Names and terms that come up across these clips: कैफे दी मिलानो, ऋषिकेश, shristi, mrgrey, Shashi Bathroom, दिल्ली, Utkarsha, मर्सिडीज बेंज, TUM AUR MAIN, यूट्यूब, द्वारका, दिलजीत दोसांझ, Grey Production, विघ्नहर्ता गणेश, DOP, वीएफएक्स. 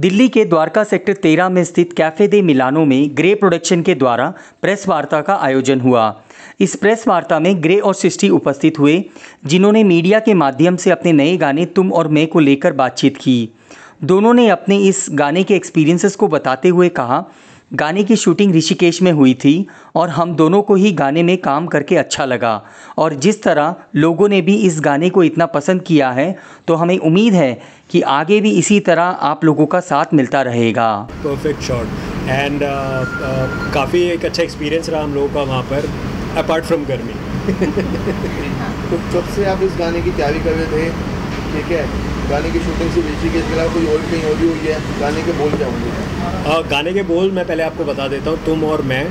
दिल्ली के द्वारका सेक्टर 13 में स्थित कैफे दी मिलानो में ग्रे प्रोडक्शन के द्वारा प्रेस वार्ता का आयोजन हुआ। इस प्रेस वार्ता में ग्रे और सृष्टि उपस्थित हुए, जिन्होंने मीडिया के माध्यम से अपने नए गाने तुम और मैं को लेकर बातचीत की। दोनों ने अपने इस गाने के एक्सपीरियंसेस को बताते हुए कहा, गाने की शूटिंग ऋषिकेश में हुई थी और हम दोनों को ही गाने में काम करके अच्छा लगा, और जिस तरह लोगों ने भी इस गाने को इतना पसंद किया है तो हमें उम्मीद है कि आगे भी इसी तरह आप लोगों का साथ मिलता रहेगा। परफेक्ट शॉट एंड काफ़ी एक अच्छा एक्सपीरियंस रहा हम लोगों का वहाँ पर, अपार्ट फ्रॉम गर्मी। तो जब से आप इस गाने की तैयारी कर रहे थे, ठीक है, गाने की शूटिंग से ऋषिकेश के अलावा कोई और कहीं और भी हुई है? गाने के बोल क्या होंगे? गाने के बोल मैं पहले आपको बता देता हूँ, तुम और मैं,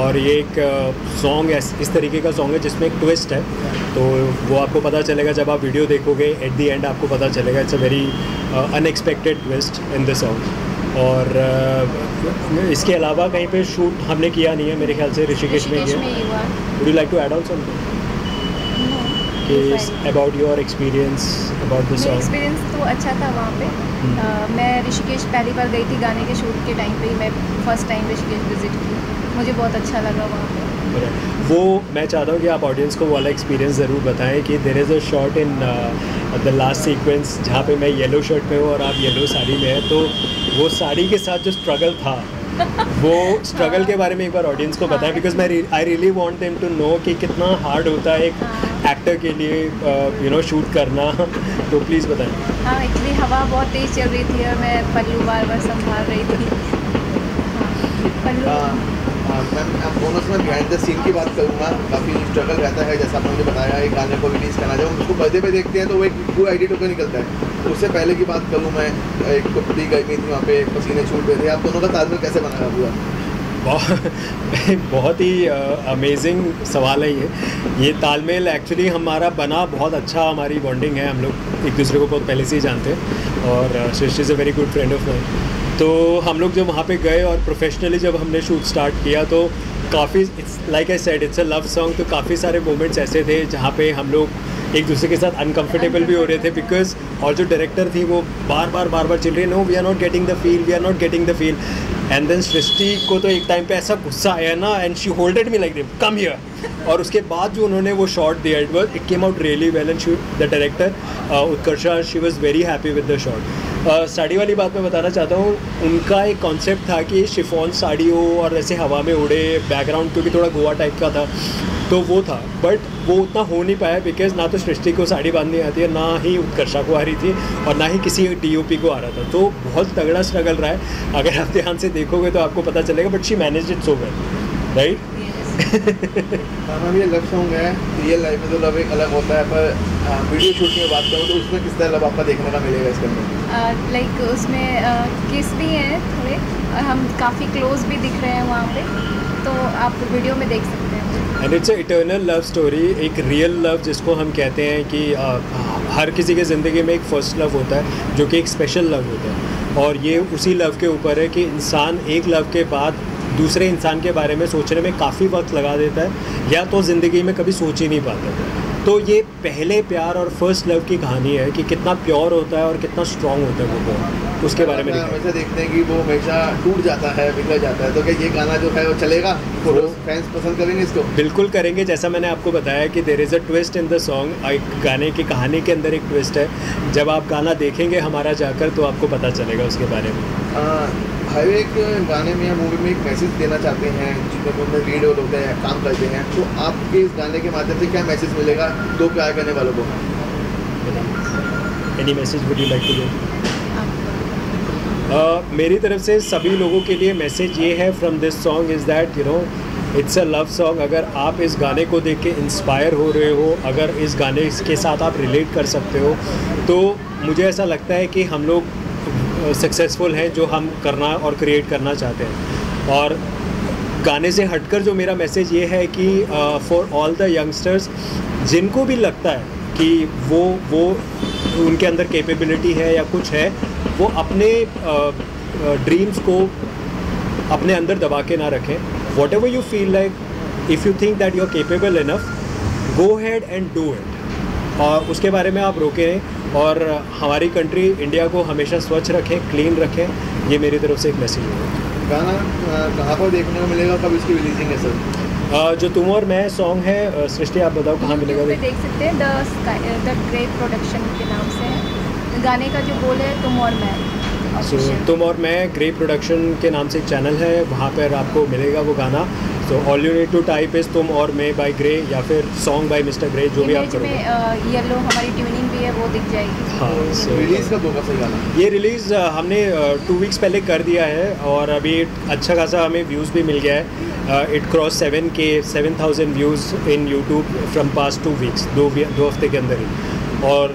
और ये एक सॉन्ग इस तरीके का सॉन्ग है जिसमें एक ट्विस्ट है, तो वो आपको पता चलेगा जब आप वीडियो देखोगे। एट दी एंड आपको पता चलेगा, it's a very unexpected twist in the song. और इसके अलावा कहीं पर शूट हमने किया नहीं है, मेरे ख्याल से ऋषिकेश में किया। Would you like to add on something about your experience about this? Experience तो अच्छा था वहाँ पे। मैं ऋषिकेश पहली बार गई थी, गाने के शूट के टाइम पे ही मैं फर्स्ट टाइम ऋषिकेश विजिट की, मुझे बहुत अच्छा लगा वहाँ पे। वो मैं चाहता हूँ कि आप ऑडियंस को वाला एक्सपीरियंस ज़रूर बताएं कि there is a shot in the last sequence जहाँ पे मैं येलो शर्ट में हूँ और आप येलो साड़ी में है, तो वो साड़ी के साथ जो स्ट्रगल था वो स्ट्रगल के बारे में एक बार ऑडियंस को बताएं, बिकॉज मैं I really want them to know कि कितना हार्ड होता है एक एक्टर के लिए यू नो शूट करना। तो प्लीज़ बताएं। हाँ, एक्चुअली हवा बहुत तेज़ चल रही थी और मैं पल्लू बार बार संभाल रही थी। मैम, बोनस में बिहाइंड द सीन की बात करूँगा, काफ़ी स्ट्रगल रहता है। जैसा आपने बताया एक गाने को रिलीज़ करना, जब उसको पर्दे पे देखते हैं तो वो एक पूरा एडिट होकर निकलता है। उससे पहले की बात करूँ मैं, एक कपड़ी गर्मी थी वहाँ पे, पसीने छूट रहे थे। आप दोनों का तालमेल कैसे बनाया हुआ? बहुत ही अमेजिंग सवाल है ये तालमेल। एक्चुअली हमारा बना बहुत अच्छा, हमारी बॉन्डिंग है, हम लोग एक दूसरे को बहुत पहले से ही जानते हैं और Srishti is a very good friend of mine. तो हम लोग जब वहाँ पे गए और प्रोफेशनली जब हमने शूट स्टार्ट किया तो काफ़ी, it's like I said, it's a love song, तो काफ़ी सारे मोमेंट्स ऐसे थे जहाँ पे हम लोग एक दूसरे के साथ अनकम्फर्टेबल भी हो रहे थे, बिकॉज और जो डायरेक्टर थी वो बार बार चिल रही, no we are not getting the feel, we are not getting the feel. And then Srishti को तो एक टाइम पे ऐसा गुस्सा आया ना, and she holded me like come here, और उसके बाद जो उन्होंने वो शॉट दिया, it came out really well and the director Utkarsha, she was very happy with the shot. Sari वाली बात मैं बताना चाहता हूँ, उनका एक कॉन्सेप्ट था कि शिफॉन साड़ी हो और ऐसे हवा में उड़े, बैकग्राउंड क्योंकि थोड़ा गोवा टाइप का था तो वो था, बट वो उतना हो नहीं पाया बिकॉज ना तो सृष्टि को साड़ी बांधनी आती है, ना ही उत्कर्षा को आ रही थी, और ना ही किसी DOP को आ रहा था, तो बहुत तगड़ा स्ट्रगल रहा है। अगर आप ध्यान से देखोगे तो आपको पता चलेगा, but she manage it so well, right? ये लव सॉन्ग है, रियल लाइफ में तो लव एक अलग होता है, पर वीडियो शूट में बात करूँ तो उसमें किस तरह लव आपका देखने का मिलेगा इसके अंदर? लाइक उसमें किस भी है थोड़े, और हम काफ़ी क्लोज भी दिख रहे हैं वहाँ पर, तो आप वीडियो में देख सकते हैं। And it's a eternal love story, एक रियल लव जिसको हम कहते हैं कि हर किसी के ज़िंदगी में एक फ़र्स्ट लव होता है जो कि एक स्पेशल लव होता है, और ये उसी लव के ऊपर है कि इंसान एक लव के बाद दूसरे इंसान के बारे में सोचने में काफ़ी वक्त लगा देता है या तो ज़िंदगी में कभी सोच ही नहीं पाता। तो ये पहले प्यार और फर्स्ट लव की कहानी है कि कितना प्योर होता है और कितना स्ट्रॉन्ग होता है वो बॉन्ड, उसके बारे में हमेशा देखते हैं कि वो हमेशा टूट जाता है, बिगड़ जाता है। तो क्या ये गाना जो है वो चलेगा, फैंस पसंद करेंगे इसको? बिल्कुल करेंगे। जैसा मैंने आपको बताया कि there is a twist in the song, एक गाने की कहानी के अंदर एक ट्विस्ट है, जब आप गाना देखेंगे हमारा जाकर तो आपको पता चलेगा उसके बारे में। हर एक गाने में या मूवी में एक मैसेज देना चाहते हैं, जिनको उनमें लीड रोल होते हैं, काम करते हैं, तो आपके इस गाने के माध्यम से क्या मैसेज मिलेगा दो प्यार करने वालों को? Any message would you like to give? मेरी तरफ से सभी लोगों के लिए मैसेज ये है from this song is that, you know, it's a love song. अगर आप इस गाने को देख के इंस्पायर हो रहे हो, अगर इस गाने के साथ आप रिलेट कर सकते हो, तो मुझे ऐसा लगता है कि हम लोग सक्सेसफुल हैं जो हम करना और क्रिएट करना चाहते हैं। और गाने से हटकर जो मेरा मैसेज ये है कि फॉर ऑल द यंगस्टर्स, जिनको भी लगता है कि वो उनके अंदर कैपेबिलिटी है या कुछ है, वो अपने ड्रीम्स को अपने अंदर दबा के ना रखें। Whatever you feel like, if you think that you are capable enough, go ahead and do it, और उसके बारे में आप रोके रहें। और हमारी कंट्री इंडिया को हमेशा स्वच्छ रखें, क्लीन रखें, ये मेरी तरफ से एक मैसेज है। गाना कहाँ पर देखने को मिलेगा, कब इसकी रिलीजिंग है सर? जो तुम और मैं सॉन्ग है, सृष्टि आप बताओ कहाँ मिलेगा? देख सकते हैं द ग्रे प्रोडक्शन के नाम से है। गाने का जो बोल है तुम और मैं। सो तुम और मैं ग्रे प्रोडक्शन के नाम से एक चैनल है, वहाँ पर आपको मिलेगा वो गाना। तो all you need to type is तुम और मैं बाय ग्रे या फिर सॉन्ग बाय मिस्टर ग्रे, जो भी आप करोगे। येलो हमारी ट्यूनिंग भी है, वो दिख जाएगी। हाँ, so रिलीज़ कब होगा सर गाना? ये रिलीज़ हमने 2 वीक्स पहले कर दिया है और अभी अच्छा खासा हमें व्यूज़ भी मिल गया है। It cross 7,000 views in यूट्यूब from past 2 weeks, 2 हफ्ते के अंदर ही। और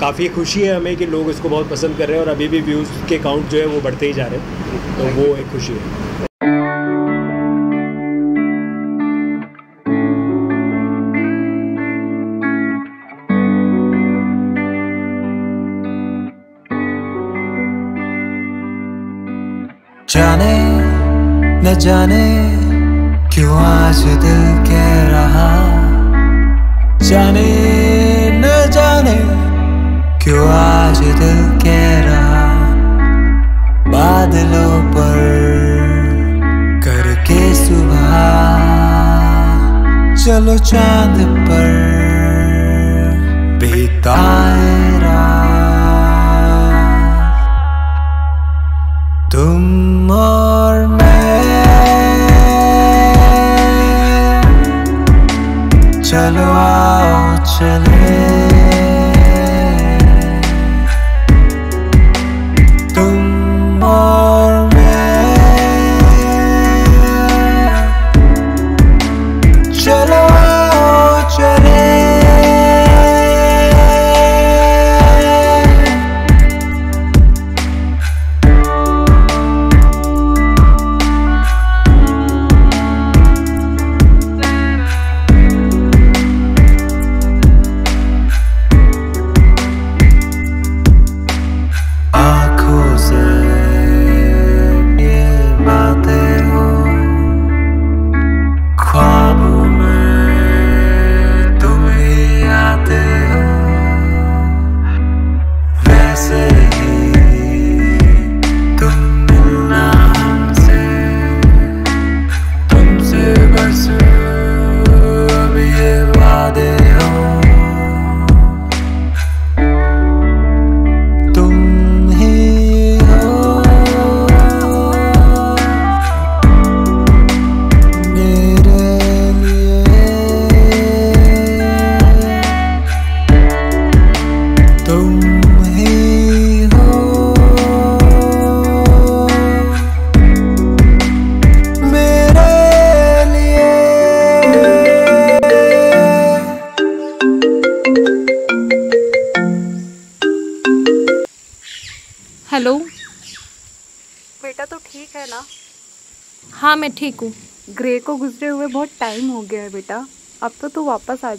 काफ़ी खुशी है हमें कि लोग इसको बहुत पसंद कर रहे हैं और अभी भी व्यूज़ के काउंट जो है वो बढ़ते ही जा रहे हैं, तो वो एक खुशी है। जाने न जाने क्यों आज दिल कह रहा, जाने न जाने क्यों आज दिल कह रहा, बादलों पर करके सुबह, चलो चांद पर बिताए रात, तुम और मैं, चलो आओ चले, तुम और मैं, चलो आओ चले, मैं ठीक हूँ। ग्रे को गुजरे हुए बहुत टाइम हो गया है बेटा, अब तो तू वापस आ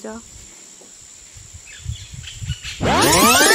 जा।